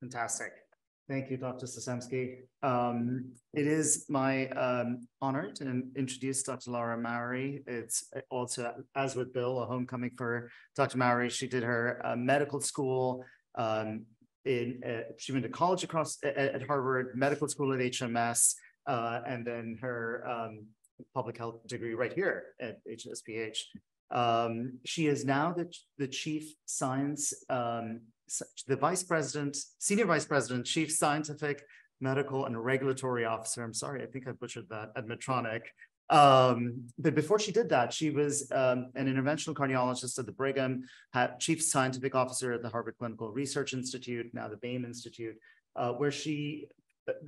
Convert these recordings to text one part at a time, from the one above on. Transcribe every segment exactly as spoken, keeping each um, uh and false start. Fantastic. Thank you, Doctor Secemsky. Um, it is my um, honor to introduce Doctor Laura Mauri. It's also, as with Bill, a homecoming for Doctor Mauri. She did her uh, medical school. Um, in uh, She went to college across at, at Harvard, medical school at H M S, uh, and then her um, public health degree right here at H S P H. Um, she is now the, the chief science, um, the vice president, senior vice president, chief scientific, medical, and regulatory officer. I'm sorry, I think I butchered that, at Medtronic. Um, but before she did that, she was um, an interventional cardiologist at the Brigham, had chief scientific officer at the Harvard Clinical Research Institute, now the Baim Institute, uh, where she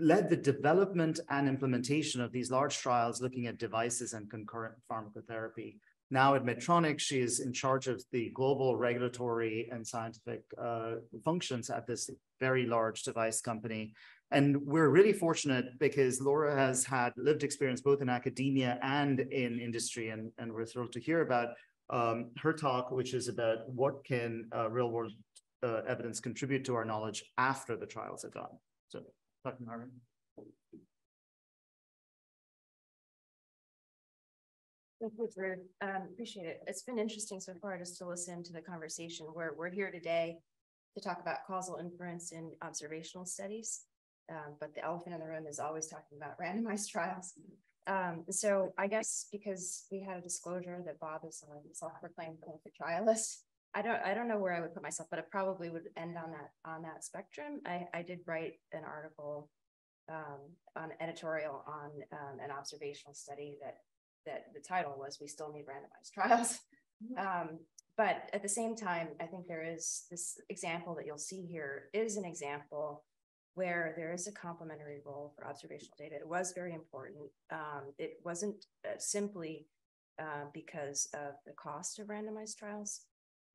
led the development and implementation of these large trials looking at devices and concurrent pharmacotherapy. Now at Medtronic, she is in charge of the global regulatory and scientific uh, functions at this very large device company. And we're really fortunate because Laura has had lived experience both in academia and in industry, and, and we're thrilled to hear about um, her talk, which is about what can uh, real-world uh, evidence contribute to our knowledge after the trials are done. So, Doctor Mauri. Thank you, Ruth. Um, appreciate it. It's been interesting so far just to listen to the conversation. We're, we're here today to talk about causal inference in observational studies, um, but the elephant in the room is always talking about randomized trials. Um, so I guess because we had a disclosure that Bob is a self-proclaimed clinical trialist, I don't I don't know where I would put myself, but it probably would end on that on that spectrum. I, I did write an article, um, an editorial on um, an observational study that. that the title was, we still need randomized trials. Um, but at the same time, I think there is this example that you'll see here is an example where there is a complementary role for observational data. It was very important. Um, it wasn't uh, simply uh, because of the cost of randomized trials.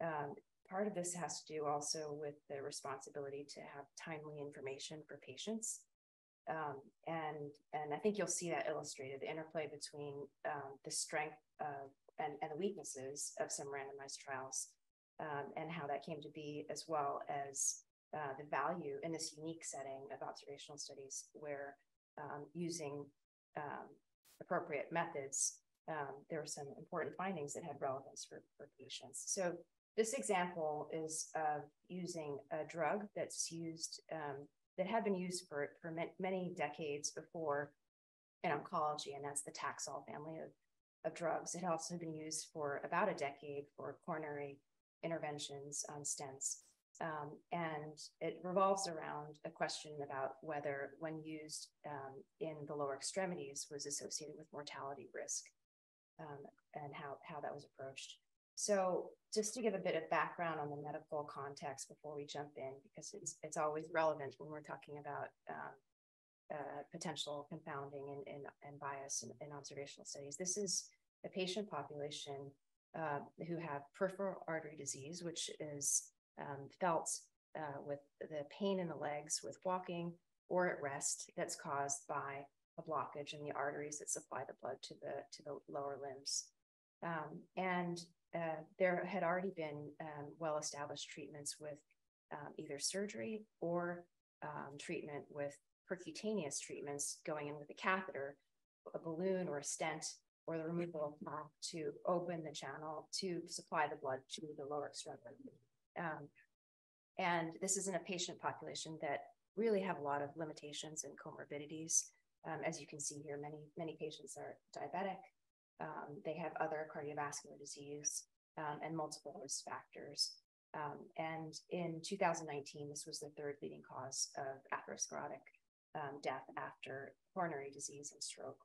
Um, part of this has to do also with the responsibility to have timely information for patients. Um, and and I think you'll see that illustrated, the interplay between um, the strength of, and, and the weaknesses of some randomized trials, um, and how that came to be, as well as uh, the value in this unique setting of observational studies where um, using um, appropriate methods, um, there were some important findings that had relevance for, for patients. So this example is of using a drug that's used um, that had been used for, for many decades before in oncology, and that's the Taxol family of, of drugs. It had also been used for about a decade for coronary interventions on stents. Um, and it revolves around a question about whether, when used um, in the lower extremities, was associated with mortality risk, um, and how, how that was approached. So just to give a bit of background on the medical context before we jump in, because it's, it's always relevant when we're talking about uh, uh, potential confounding and, and, and bias in, in observational studies. This is a patient population uh, who have peripheral artery disease, which is um, felt uh, with the pain in the legs with walking or at rest, that's caused by a blockage in the arteries that supply the blood to the, to the lower limbs. Um, and Uh, there had already been um, well-established treatments with um, either surgery or um, treatment with percutaneous treatments, going in with a catheter, a balloon or a stent, or the removal of plaque to open the channel to supply the blood to the lower extremity. Um, and this is in a patient population that really have a lot of limitations and comorbidities. Um, as you can see here, many, many patients are diabetic. Um, they have other cardiovascular disease um, and multiple risk factors. Um, and in two thousand nineteen, this was the third leading cause of atherosclerotic um, death after coronary disease and stroke.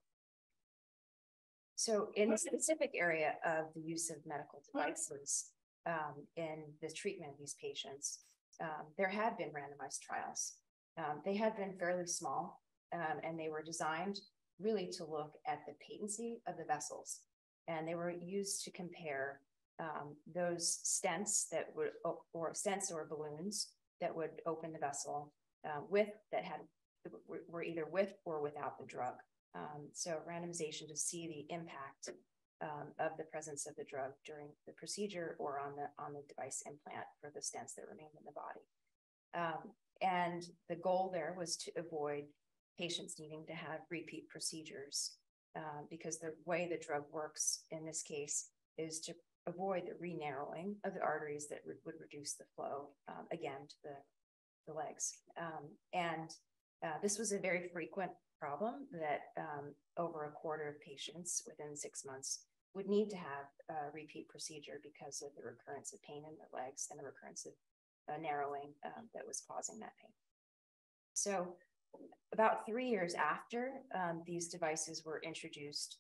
So in the specific area of the use of medical devices um, in the treatment of these patients, um, there had been randomized trials. Um, they had been fairly small, um, and they were designed really to look at the patency of the vessels. And they were used to compare um, those stents that would, or stents or balloons that would open the vessel uh, with, that had, were either with or without the drug. Um, so randomization to see the impact um, of the presence of the drug during the procedure or on the, on the device implant for the stents that remained in the body. Um, And the goal there was to avoid patients needing to have repeat procedures uh, because the way the drug works in this case is to avoid the re-narrowing of the arteries that re would reduce the flow, um, again, to the, the legs. Um, and uh, this was a very frequent problem that um, over a quarter of patients within six months would need to have a repeat procedure because of the recurrence of pain in the legs and the recurrence of uh, narrowing um, that was causing that pain. So about three years after um, these devices were introduced,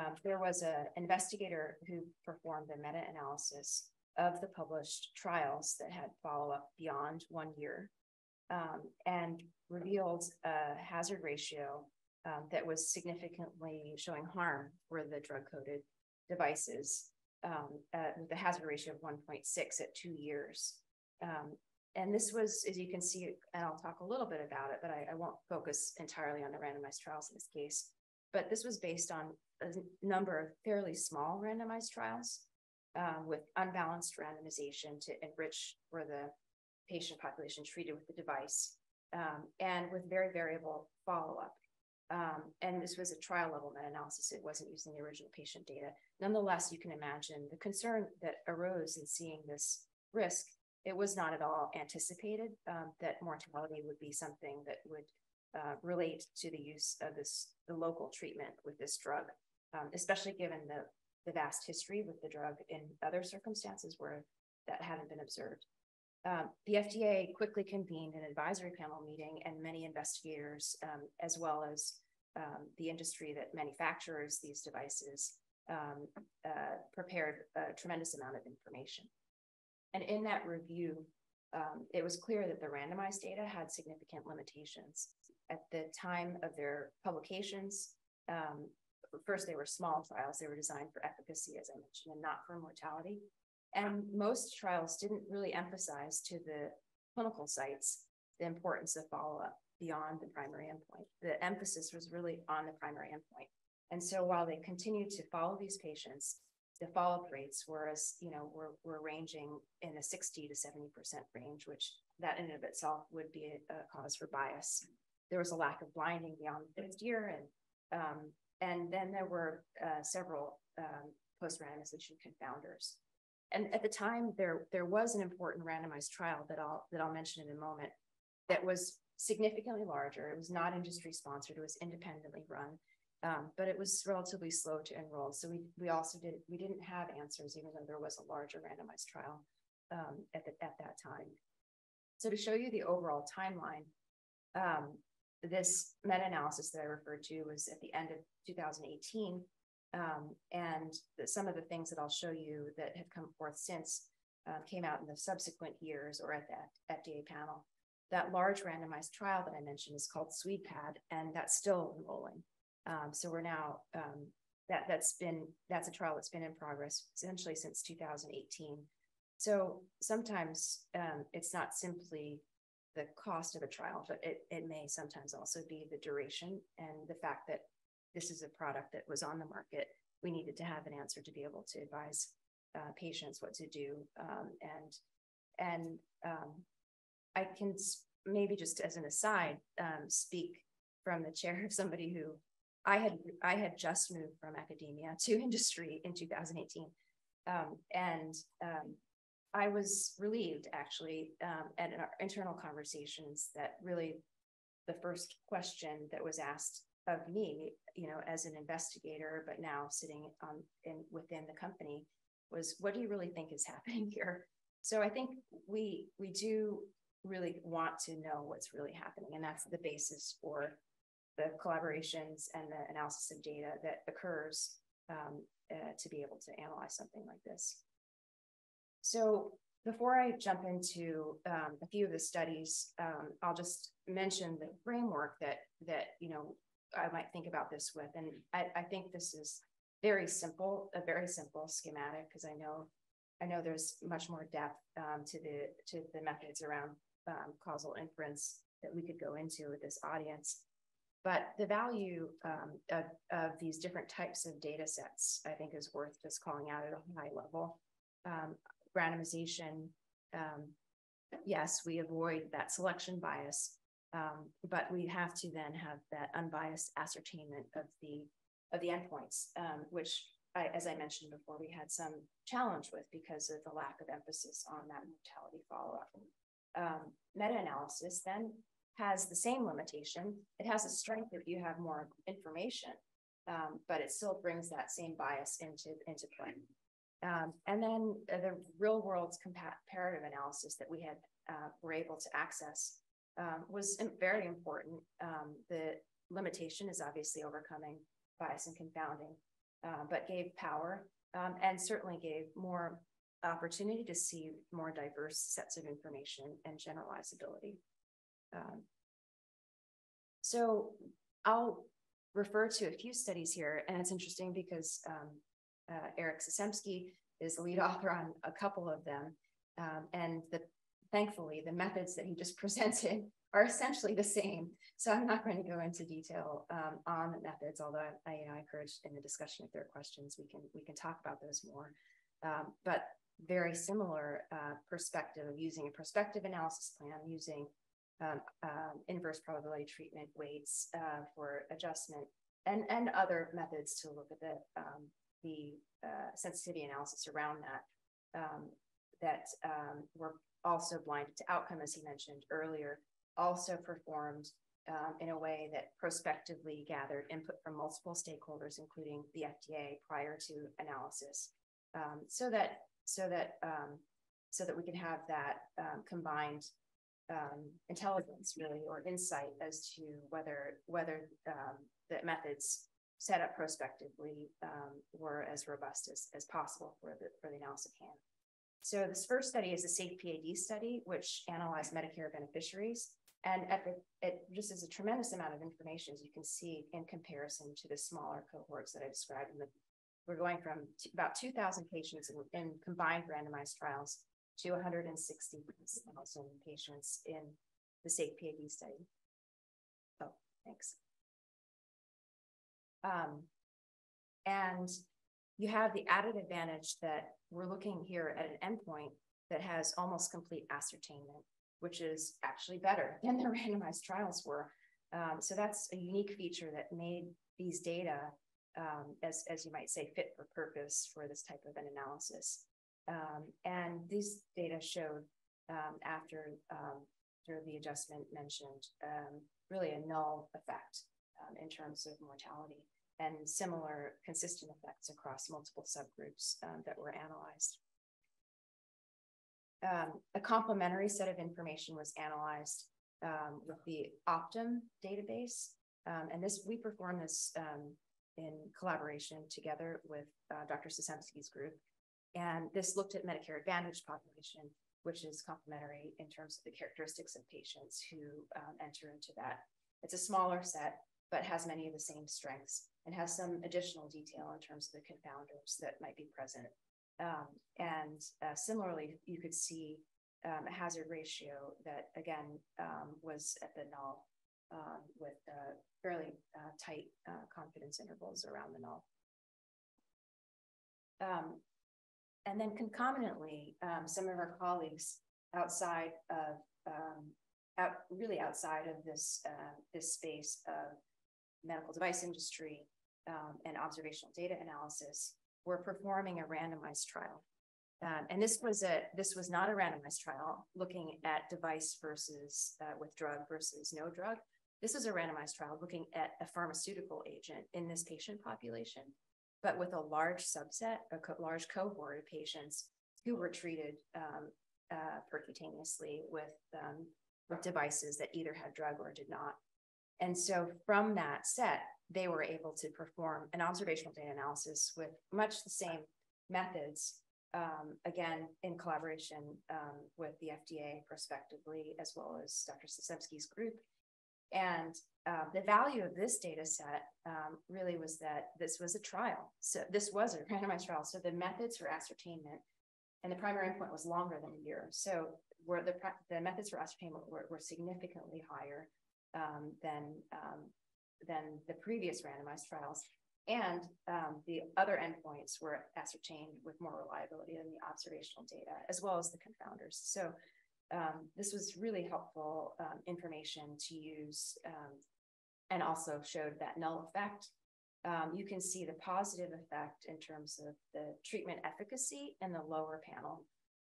Um, there was an investigator who performed the meta-analysis of the published trials that had follow-up beyond one year um, and revealed a hazard ratio um, that was significantly showing harm for the drug-coated devices um, uh, with a hazard ratio of one point six at two years. Um, and this was, as you can see, and I'll talk a little bit about it, but I, I won't focus entirely on the randomized trials in this case. But this was based on a number of fairly small randomized trials um, with unbalanced randomization to enrich for the patient population treated with the device um, and with very variable follow-up. Um, and this was a trial-level meta-analysis. It wasn't using the original patient data. Nonetheless, you can imagine the concern that arose in seeing this risk. It was not at all anticipated um, that mortality would be something that would Uh, relate to the use of this, the local treatment with this drug, um, especially given the, the vast history with the drug in other circumstances where that hadn't been observed. Um, the F D A quickly convened an advisory panel meeting, and many investigators, um, as well as um, the industry that manufactures these devices, um, uh, prepared a tremendous amount of information. And in that review, Um, it was clear that the randomized data had significant limitations. At the time of their publications, um, first, they were small trials. They were designed for efficacy, as I mentioned, and not for mortality. And most trials didn't really emphasize to the clinical sites the importance of follow-up beyond the primary endpoint. The emphasis was really on the primary endpoint. And so while they continued to follow these patients, the follow-up rates were, as you know, were, were ranging in the sixty to seventy percent range, which that in and of itself would be a, a cause for bias. There was a lack of blinding beyond the fifth year, and um, and then there were uh, several um, post-randomization confounders. And at the time, there there was an important randomized trial that I'll that I'll mention in a moment that was significantly larger. It was not industry-sponsored; it was independently run. Um, but it was relatively slow to enroll. So we, we also did, we didn't have answers, even though there was a larger randomized trial um, at, the, at that time. So to show you the overall timeline, um, this meta-analysis that I referred to was at the end of two thousand eighteen. Um, and the, some of the things that I'll show you that have come forth since uh, came out in the subsequent years or at that F D A panel. That large randomized trial that I mentioned is called SWEPAD, and that's still enrolling. Um, so we're now, um, that, that's been, that's a trial that's been in progress essentially since two thousand eighteen. So sometimes um, it's not simply the cost of a trial, but it, it may sometimes also be the duration and the fact that this is a product that was on the market. We needed to have an answer to be able to advise uh, patients what to do. Um, and and um, I can maybe just as an aside um, speak from the chair of somebody who I had I had just moved from academia to industry in two thousand eighteen, um, and um, I was relieved actually um, at our internal conversations that really the first question that was asked of me, you know, as an investigator, but now sitting um, in within the company, was what do you really think is happening here? So I think we we do really want to know what's really happening, and that's the basis for the collaborations and the analysis of data that occurs um, uh, to be able to analyze something like this. So before I jump into um, a few of the studies, um, I'll just mention the framework that, that you know, I might think about this with. And I, I think this is very simple, a very simple schematic, because I know, I know there's much more depth um, to, the, to the methods around um, causal inference that we could go into with this audience. But the value um, of, of these different types of data sets, I think, is worth just calling out at a high level. Um, randomization, um, yes, we avoid that selection bias, um, but we have to then have that unbiased ascertainment of the of the endpoints, um, which, I, as I mentioned before, we had some challenge with because of the lack of emphasis on that mortality follow-up. Um, meta-analysis then has the same limitation. It has a strength if you have more information, um, but it still brings that same bias into, into play. Um, and then uh, the real-world comparative analysis that we had uh, were able to access um, was very important. Um, the limitation is obviously overcoming bias and confounding, uh, but gave power um, and certainly gave more opportunity to see more diverse sets of information and generalizability. Um, so I'll refer to a few studies here, and it's interesting because um, uh, Eric Secemsky is the lead author on a couple of them, um, and the, thankfully the methods that he just presented are essentially the same. So I'm not going to go into detail um, on the methods, although I, I, you know, I encourage in the discussion if there are questions, we can we can talk about those more. Um, but very similar uh, perspective of using a prospective analysis plan, using Um, um, inverse probability treatment weights uh, for adjustment, and and other methods to look at the um, the uh, sensitivity analysis around that um, that um, were also blinded to outcome, as he mentioned earlier, also performed um, in a way that prospectively gathered input from multiple stakeholders, including the F D A, prior to analysis, um, so that so that um, so that we can have that um, combined Um, intelligence, really, or insight as to whether whether um, the methods set up prospectively um, were as robust as, as possible for the, for the analysis at hand. So this first study is a SAFE-P A D study, which analyzed Medicare beneficiaries, and the, it just is a tremendous amount of information, as you can see, in comparison to the smaller cohorts that I described. In the, we're going from about two thousand patients in, in combined randomized trials to one hundred sixty thousand patients in the SAFE-P A D study. Oh, thanks. Um, and you have the added advantage that we're looking here at an endpoint that has almost complete ascertainment, which is actually better than the randomized trials were. Um, so that's a unique feature that made these data, um, as, as you might say, fit for purpose for this type of an analysis. Um, and these data showed um, after, um, after the adjustment mentioned, um, really a null effect um, in terms of mortality, and similar consistent effects across multiple subgroups um, that were analyzed. Um, a complementary set of information was analyzed um, with the Optum database. Um, and this, we performed this um, in collaboration together with uh, Doctor Secemsky's group. And this looked at Medicare Advantage population, which is complementary in terms of the characteristics of patients who um, enter into that. It's a smaller set, but has many of the same strengths and has some additional detail in terms of the confounders that might be present. Um, and uh, similarly, you could see um, a hazard ratio that, again, um, was at the null um, with uh, fairly uh, tight uh, confidence intervals around the null. Um, And then concomitantly, um, some of our colleagues outside of, um, out, really outside of this, uh, this space of medical device industry um, and observational data analysis were performing a randomized trial. Um, and this was, a, this was not a randomized trial looking at device versus uh, with drug versus no drug. This is a randomized trial looking at a pharmaceutical agent in this patient population, but with a large subset, a co large cohort of patients who were treated um, uh, percutaneously with, um, with devices that either had drug or did not. And so from that set, they were able to perform an observational data analysis with much the same methods, um, again, in collaboration um, with the F D A prospectively, as well as Doctor Secemsky's group. And uh, the value of this data set um, really was that this was a trial. So this was a randomized trial. So the methods for ascertainment and the primary endpoint was longer than a year. So where the, the methods for ascertainment were, were significantly higher um, than, um, than the previous randomized trials. And um, the other endpoints were ascertained with more reliability than the observational data, as well as the confounders. So um, this was really helpful um, information to use, um, and also showed that null effect. Um, you can see the positive effect in terms of the treatment efficacy in the lower panel,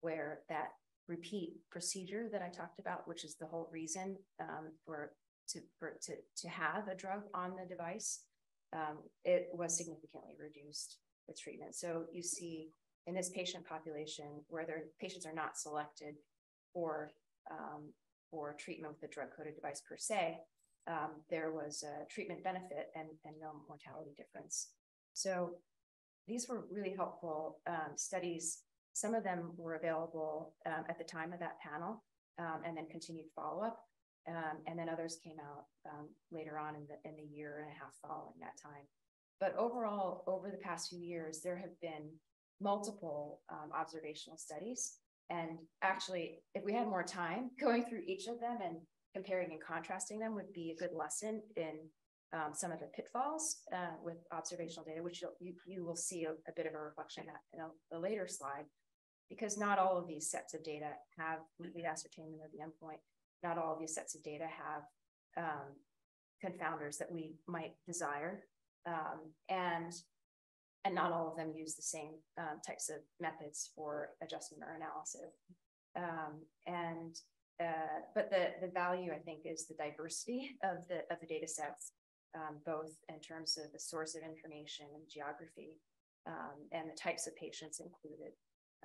where that repeat procedure that I talked about, which is the whole reason um, for, to, for to, to have a drug on the device, um, it was significantly reduced with treatment. So you see in this patient population where their patients are not selected for, um, for treatment with a drug-coated device per se, Um, there was a treatment benefit and, and no mortality difference. So these were really helpful um, studies. Some of them were available um, at the time of that panel um, and then continued follow-up. Um, and then others came out um, later on in the, in the year and a half following that time. But overall, over the past few years, there have been multiple um, observational studies. And actually, if we had more time, going through each of them and comparing and contrasting them would be a good lesson in um, some of the pitfalls uh, with observational data, which you'll, you, you will see a, a bit of a reflection at in a, a later slide, because not all of these sets of data have complete ascertainment of the endpoint. Not all of these sets of data have um, confounders that we might desire, um, and, and not all of them use the same um, types of methods for adjustment or analysis. Um, and Uh, but the, the value, I think, is the diversity of the, of the data sets, um, both in terms of the source of information and geography, um, and the types of patients included.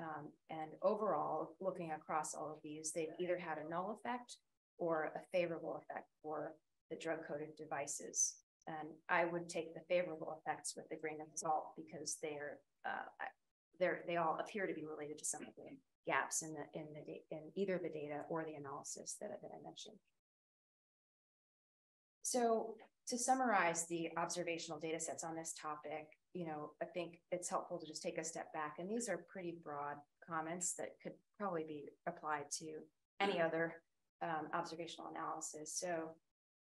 Um, and overall, looking across all of these, they've either had a null effect or a favorable effect for the drug-coated devices. And I would take the favorable effects with a grain of salt, because they're, uh, they're, they all appear to be related to some of the gaps in the in the in either the data or the analysis that, that I mentioned. So to summarize the observational data sets on this topic, you know, I think it's helpful to just take a step back. And these are pretty broad comments that could probably be applied to any other um, observational analysis. So,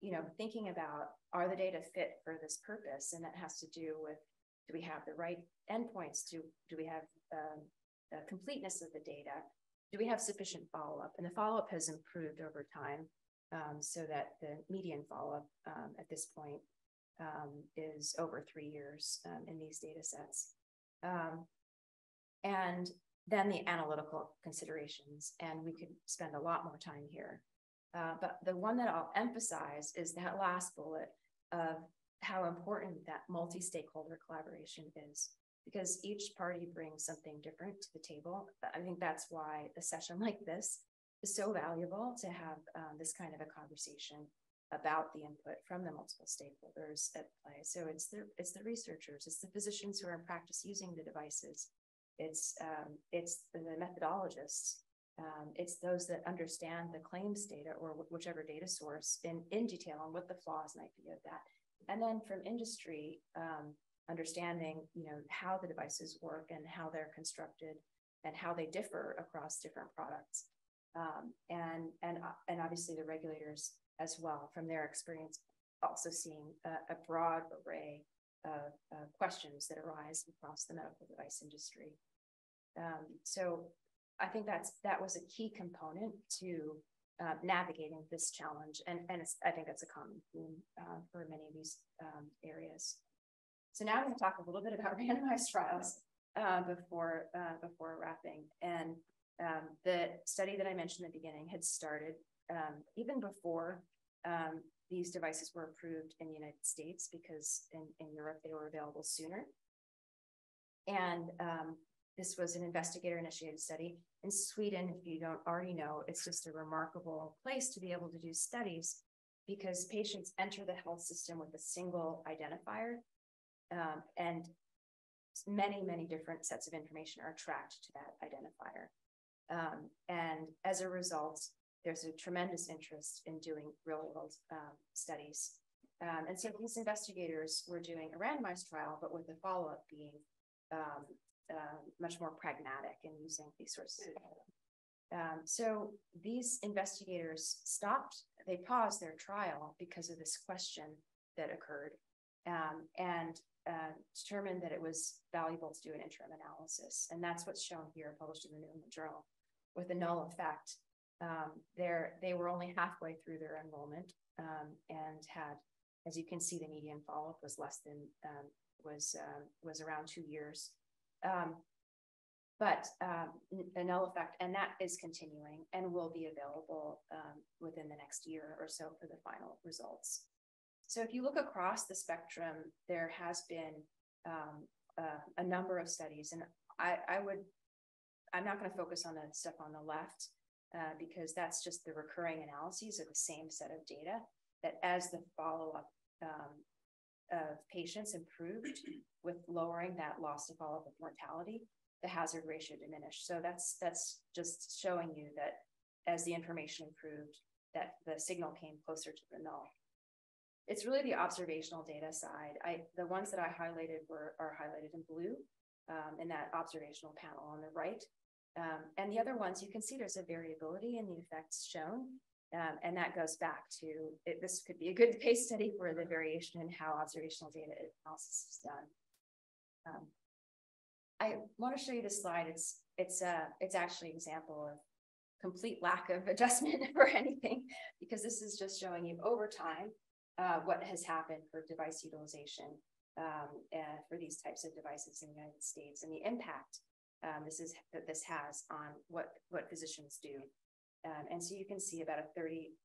you know, thinking about, are the data fit for this purpose? And that has to do with, do we have the right endpoints? Do, do we have um, the completeness of the data? Do we have sufficient follow-up? And the follow-up has improved over time, um, so that the median follow-up um, at this point um, is over three years um, in these data sets. Um, and then the analytical considerations, and we could spend a lot more time here. Uh, but the one that I'll emphasize is that last bullet of how important that multi-stakeholder collaboration is, because each party brings something different to the table. I think that's why a session like this is so valuable, to have um, this kind of a conversation about the input from the multiple stakeholders at play. So it's the, it's the researchers, it's the physicians who are in practice using the devices, it's, um, it's the methodologists, um, it's those that understand the claims data or whichever data source in, in detail and what the flaws might be of that. And then from industry, um, understanding, you know, how the devices work and how they're constructed and how they differ across different products. Um, and, and, and obviously the regulators as well, from their experience, also seeing a, a broad array of, of questions that arise across the medical device industry. Um, so I think that's, that was a key component to uh, navigating this challenge. And, and it's, I think that's a common theme uh, for many of these um, areas. So now I'm going to talk a little bit about randomized trials uh, before uh, before wrapping. And um, the study that I mentioned in the beginning had started um, even before um, these devices were approved in the United States, because in, in Europe they were available sooner. And um, this was an investigator-initiated study in Sweden. If you don't already know, it's just a remarkable place to be able to do studies, because patients enter the health system with a single identifier. Um, and many, many different sets of information are tracked to that identifier. Um, and as a result, there's a tremendous interest in doing real-world um, studies. Um, and so these investigators were doing a randomized trial, but with the follow-up being um, uh, much more pragmatic and using these sorts of data. Um, so these investigators stopped, they paused their trial because of this question that occurred, um, and Uh, determined that it was valuable to do an interim analysis. And that's what's shown here, published in the New England Journal, with a null effect um, they were only halfway through their enrollment um, and had, as you can see, the median follow-up was less than, um, was, um, was around two years. Um, but um, a null effect, and that is continuing and will be available um, within the next year or so for the final results. So if you look across the spectrum, there has been um, uh, a number of studies, and I, I would, I'm not going to focus on the stuff on the left uh, because that's just the recurring analyses of the same set of data that as the follow-up um, of patients improved with lowering that loss to follow-up with mortality, the hazard ratio diminished. So that's, that's just showing you that as the information improved, that the signal came closer to the null. It's really the observational data side. I, the ones that I highlighted were are highlighted in blue um, in that observational panel on the right. Um, and the other ones, you can see there's a variability in the effects shown. Um, and that goes back to, it, this could be a good case study for the variation in how observational data analysis is done. Um, I want to show you this slide. It's, it's, uh, it's actually an example of complete lack of adjustment for anything, because this is just showing you over time Uh, what has happened for device utilization um, uh, for these types of devices in the United States, and the impact um, this is that this has on what what physicians do, um, and so you can see about a thirty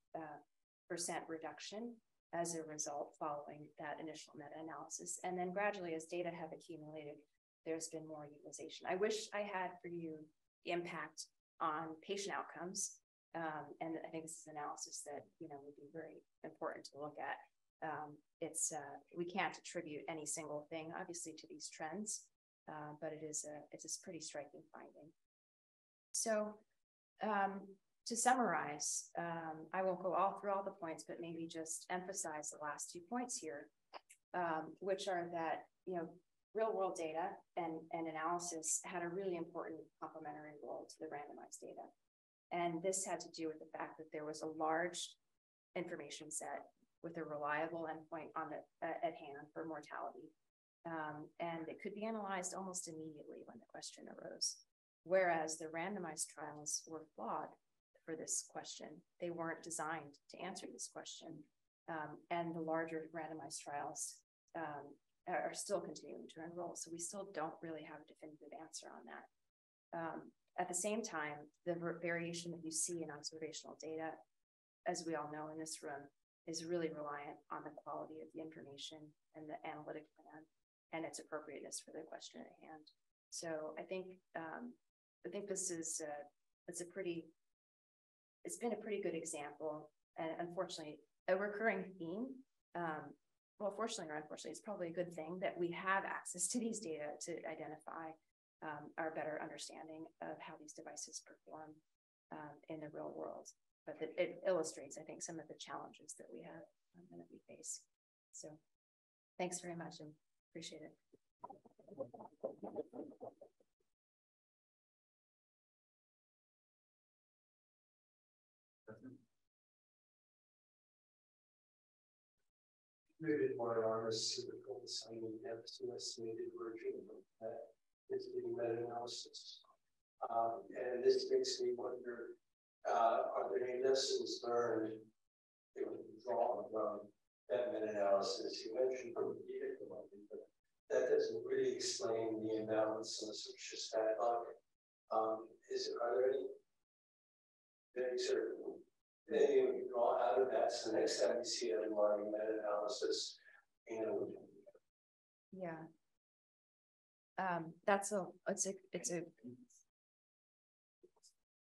percent uh, reduction as a result following that initial meta-analysis, and then gradually as data have accumulated, there's been more utilization. I wish I had for you the impact on patient outcomes. Um, and I think this is an analysis that, you know, would be very important to look at. Um, it's, uh, we can't attribute any single thing, obviously, to these trends, uh, but it is a, it's a pretty striking finding. So um, to summarize, um, I won't go all through all the points, but maybe just emphasize the last two points here, um, which are that, you know, real-world data and, and analysis had a really important complementary role to the randomized data. And this had to do with the fact that there was a large information set with a reliable endpoint on the, uh, at hand for mortality. Um, and it could be analyzed almost immediately when the question arose. Whereas the randomized trials were flawed for this question. They weren't designed to answer this question. Um, and the larger randomized trials um, are still continuing to enroll. So we still don't really have a definitive answer on that. Um, At the same time, the variation that you see in observational data, as we all know in this room, is really reliant on the quality of the information and the analytic plan and its appropriateness for the question at hand. So I think um, I think this is a, it's a pretty it's been a pretty good example, and unfortunately a recurring theme. Um, well, fortunately or unfortunately, it's probably a good thing that we have access to these data to identify Um, our better understanding of how these devices perform um, in the real world. But that it illustrates, I think, some of the challenges that we have um, that we face. So thanks very much, and appreciate it. Maybe more honest to the gold signing estimated version of that. Is the meta-analysis. Um, and this makes me wonder, uh, are there any lessons learned that we can draw from that meta-analysis? You mentioned but that doesn't really explain the imbalance in the social stat bucket. Um, is are there any any sort of anything we can draw out of that? So the next time we see an alarming meta-analysis, you know. Yeah. Um, that's a, it's a, it's a,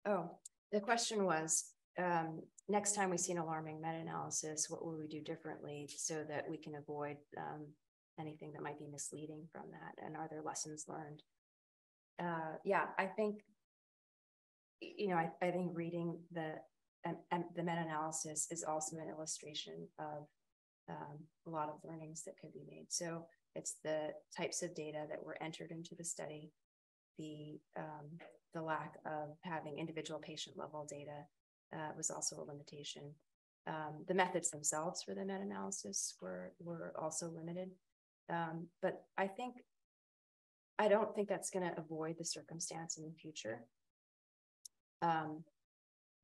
oh, the question was, um, next time we see an alarming meta-analysis, what will we do differently so that we can avoid um, anything that might be misleading from that? And are there lessons learned? Uh, yeah, I think, you know, I, I think reading the, um, the meta-analysis is also an illustration of um, a lot of learnings that could be made. So it's the types of data that were entered into the study, the, um, the lack of having individual patient level data uh, was also a limitation. Um, the methods themselves for the meta-analysis were, were also limited. Um, but I think, I don't think that's gonna avoid the circumstance in the future. Um,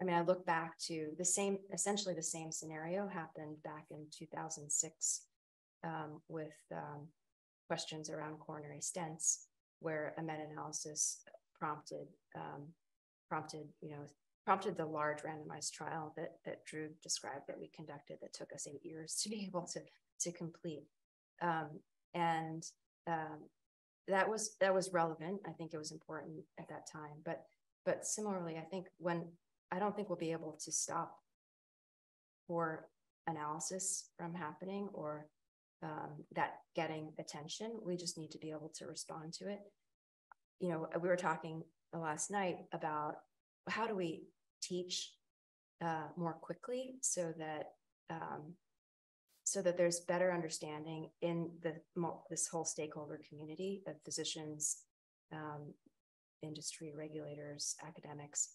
I mean, I look back to the same, essentially the same scenario happened back in two thousand six um, with um, questions around coronary stents, where a meta-analysis prompted, um, prompted, you know, prompted the large randomized trial that, that Drew described that we conducted that took us eight years to be able to, to complete. Um, and um, that was, that was relevant. I think it was important at that time, but, but similarly, I think when, I don't think we'll be able to stop for analysis from happening or um, that getting attention. We just need to be able to respond to it. You know, we were talking last night about how do we teach uh, more quickly so that um, so that there's better understanding in the this whole stakeholder community of physicians, um, industry regulators, academics,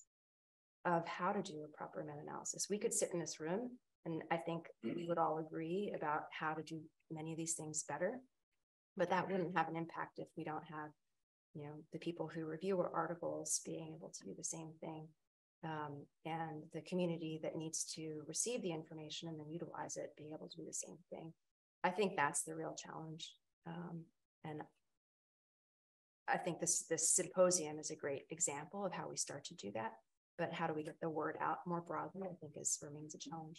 of how to do a proper meta-analysis. We could sit in this room, and I think we would all agree about how to do many of these things better, but that wouldn't have an impact if we don't have, you know, the people who review our articles being able to do the same thing, um, and the community that needs to receive the information and then utilize it being able to do the same thing. I think that's the real challenge, um, and I think this this symposium is a great example of how we start to do that. But how do we get the word out more broadly, I think is, remains a challenge.